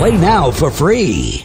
Play now for free.